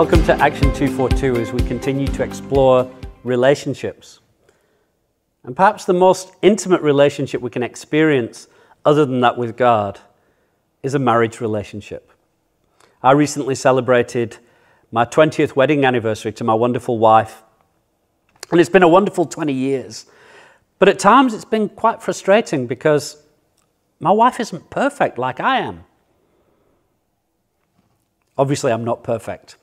Welcome to Action 242 as we continue to explore relationships. And perhaps the most intimate relationship we can experience other than that with God is a marriage relationship. I recently celebrated my 20th wedding anniversary to my wonderful wife. And it's been a wonderful 20 years. But at times it's been quite frustrating because my wife isn't perfect like I am. Obviously, I'm not perfect.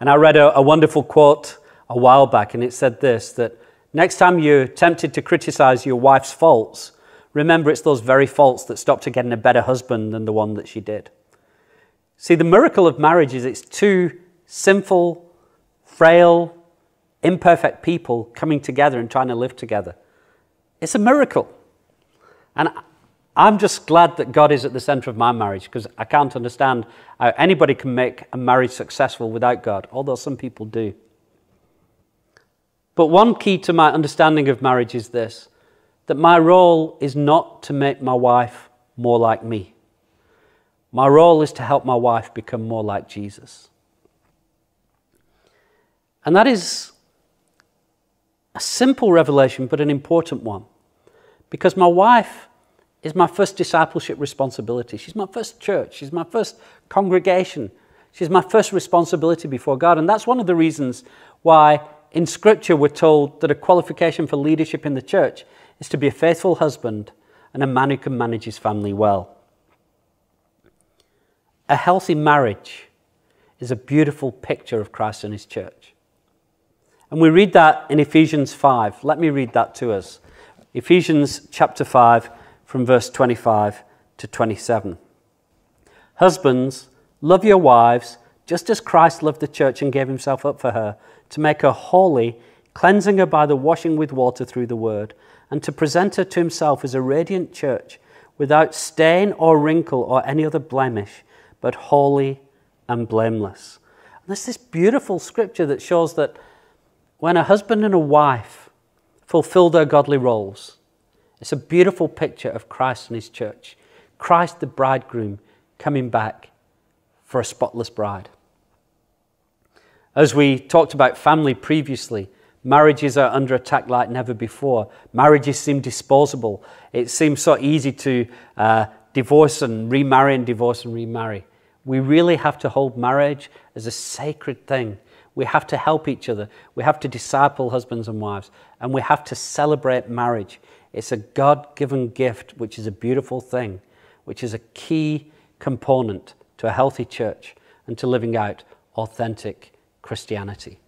And I read a wonderful quote a while back, and it said this, that next time you're tempted to criticize your wife's faults, remember it's those very faults that stopped her getting a better husband than the one that she did. See, the miracle of marriage is it's two sinful, frail, imperfect people coming together and trying to live together. It's a miracle. And I'm just glad that God is at the center of my marriage, because I can't understand how anybody can make a marriage successful without God, although some people do. But one key to my understanding of marriage is this, that my role is not to make my wife more like me. My role is to help my wife become more like Jesus. And that is a simple revelation, but an important one, because my wife is my first discipleship responsibility. She's my first church. She's my first congregation. She's my first responsibility before God. And that's one of the reasons why in Scripture we're told that a qualification for leadership in the church is to be a faithful husband and a man who can manage his family well. A healthy marriage is a beautiful picture of Christ and his church. And we read that in Ephesians 5. Let me read that to us. Ephesians chapter 5. From verse 25 to 27. Husbands, love your wives, just as Christ loved the church and gave himself up for her, to make her holy, cleansing her by the washing with water through the word, and to present her to himself as a radiant church, without stain or wrinkle or any other blemish, but holy and blameless. And there's this beautiful scripture that shows that when a husband and a wife fulfill their godly roles, it's a beautiful picture of Christ and his church. Christ the bridegroom coming back for a spotless bride. As we talked about family previously, marriages are under attack like never before. Marriages seem disposable. It seems so easy to divorce and remarry and divorce and remarry. We really have to hold marriage as a sacred thing. We have to help each other. We have to disciple husbands and wives. And we have to celebrate marriage. It's a God-given gift, which is a beautiful thing, which is a key component to a healthy church and to living out authentic Christianity.